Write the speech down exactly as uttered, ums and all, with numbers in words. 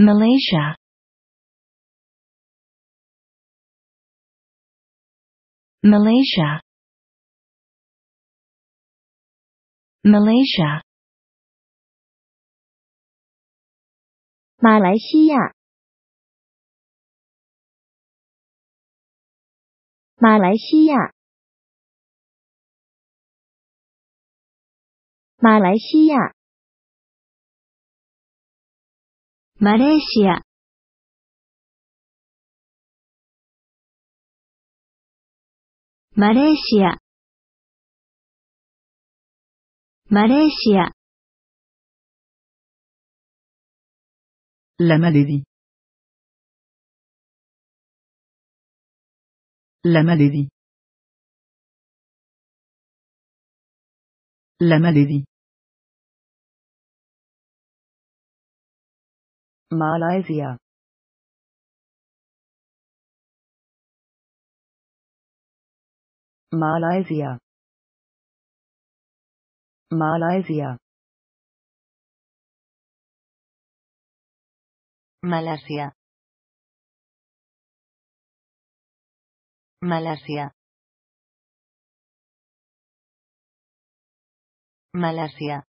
Malaysia. Malaysia. Malaysia. 马来西亚，马来西亚，马来西亚，马来西亚，马来西亚，马来西亚。 La maladie. La maladie. La maladie. Malaysia. Malaysia. Malaysia. Malasia. Malasia. Malasia.